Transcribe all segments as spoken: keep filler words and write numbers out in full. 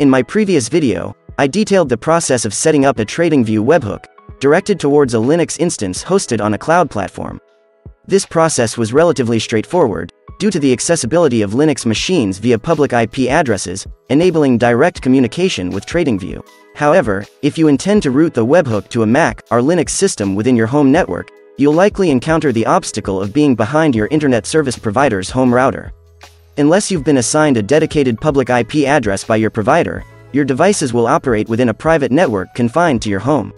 In my previous video, I detailed the process of setting up a TradingView webhook, directed towards a Linux instance hosted on a cloud platform. This process was relatively straightforward, due to the accessibility of Linux machines via public I P addresses, enabling direct communication with TradingView. However, if you intend to route the webhook to a Mac or Linux system within your home network, you'll likely encounter the obstacle of being behind your internet service provider's home router. Unless you've been assigned a dedicated public I P address by your provider, your devices will operate within a private network confined to your home.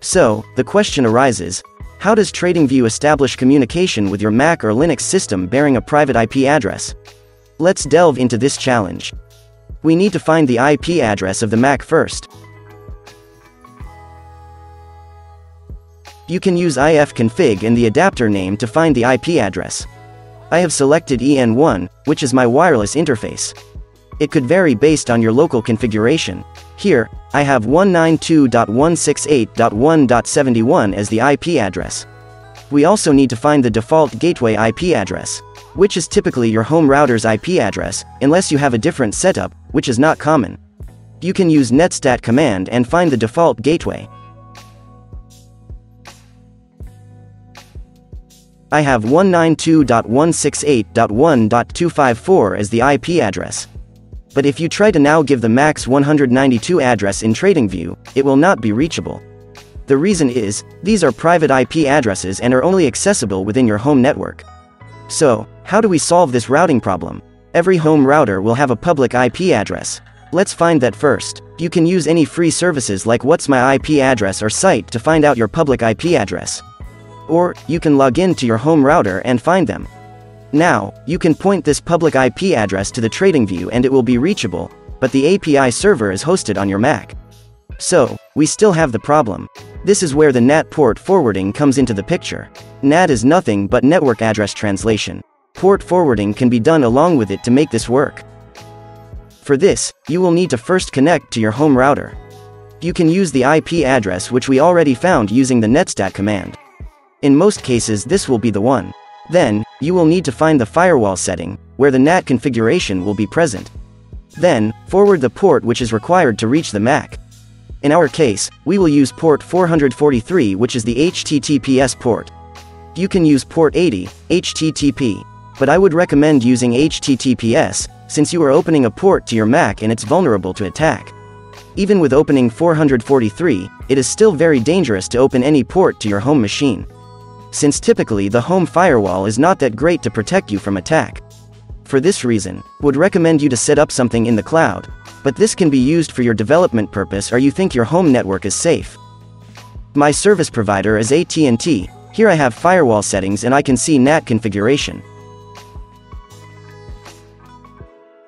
So, the question arises, how does TradingView establish communication with your Mac or Linux system bearing a private I P address? Let's delve into this challenge. We need to find the I P address of the Mac first. You can use ifconfig and the adapter name to find the I P address. I have selected E N one, which is my wireless interface. It could vary based on your local configuration. Here, I have one ninety-two dot one sixty-eight dot one dot seventy-one as the I P address. We also need to find the default gateway I P address, which is typically your home router's I P address, unless you have a different setup, which is not common. You can use netstat command and find the default gateway. I have one ninety-two dot one sixty-eight dot one dot two fifty-four as the I P address. But if you try to now give the Mac's one ninety-two address in TradingView, it will not be reachable. The reason is, these are private I P addresses and are only accessible within your home network. So, how do we solve this routing problem? Every home router will have a public I P address. Let's find that first. You can use any free services like What's My I P Address or site to find out your public I P address. Or, you can log in to your home router and find them. Now, you can point this public I P address to the TradingView and it will be reachable, but the A P I server is hosted on your Mac. So, we still have the problem. This is where the N A T port forwarding comes into the picture. N A T is nothing but network address translation. Port forwarding can be done along with it to make this work. For this, you will need to first connect to your home router. You can use the I P address which we already found using the netstat command. In most cases this will be the one. Then, you will need to find the firewall setting, where the N A T configuration will be present. Then, forward the port which is required to reach the Mac. In our case, we will use port four forty-three which is the H T T P S port. You can use port eighty, H T T P, but I would recommend using H T T P S, since you are opening a port to your Mac and it's vulnerable to attack. Even with opening four forty-three, it is still very dangerous to open any port to your home machine, since typically the home firewall is not that great to protect you from attack. For this reason, would recommend you to set up something in the cloud, but this can be used for your development purpose or you think your home network is safe. My service provider is A T and T, here I have firewall settings and I can see N A T configuration.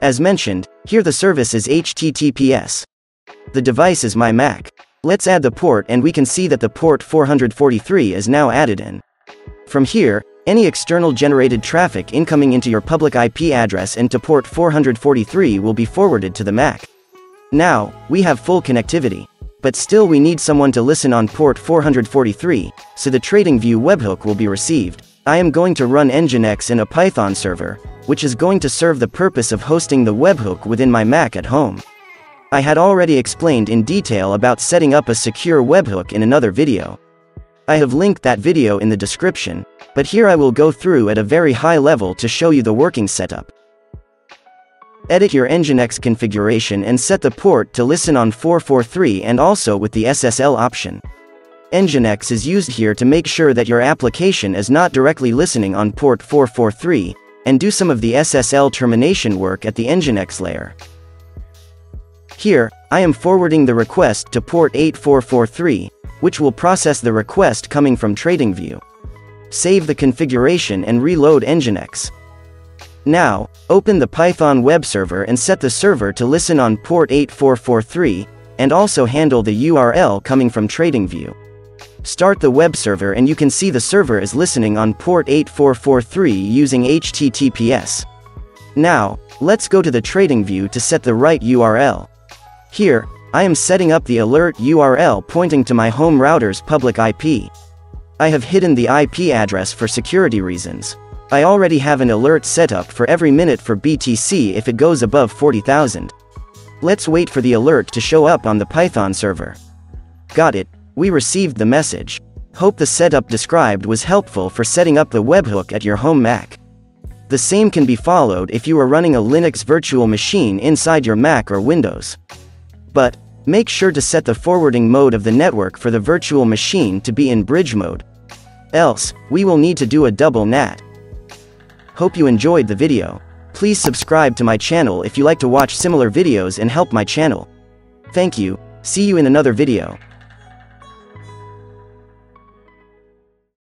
As mentioned, here the service is H T T P S. The device is my Mac. Let's add the port and we can see that the port four forty-three is now added in. From here, any external generated traffic incoming into your public I P address and to port four forty-three will be forwarded to the Mac. Now, we have full connectivity. But still we need someone to listen on port four forty-three, so the TradingView webhook will be received. I am going to run Nginx in a Python server, which is going to serve the purpose of hosting the webhook within my Mac at home. I had already explained in detail about setting up a secure webhook in another video. I have linked that video in the description, but here I will go through at a very high level to show you the working setup. Edit your Nginx configuration and set the port to listen on four forty-three and also with the S S L option. Nginx is used here to make sure that your application is not directly listening on port four forty-three, and do some of the S S L termination work at the Nginx layer. Here, I am forwarding the request to port eighty-four forty-three, which will process the request coming from TradingView. Save the configuration and reload Nginx. Now, open the Python web server and set the server to listen on port eighty-four forty-three, and also handle the U R L coming from TradingView. Start the web server and you can see the server is listening on port eighty-four forty-three using H T T P S. Now, let's go to the TradingView to set the right U R L. Here, I am setting up the alert U R L pointing to my home router's public I P. I have hidden the I P address for security reasons. I already have an alert set up for every minute for B T C if it goes above forty thousand. Let's wait for the alert to show up on the Python server. Got it. We received the message. Hope the setup described was helpful for setting up the webhook at your home Mac. The same can be followed if you are running a Linux virtual machine inside your Mac or Windows. But, make sure to set the forwarding mode of the network for the virtual machine to be in bridge mode. Else, we will need to do a double N A T. Hope you enjoyed the video. Please subscribe to my channel if you like to watch similar videos and help my channel. Thank you. See you in another video.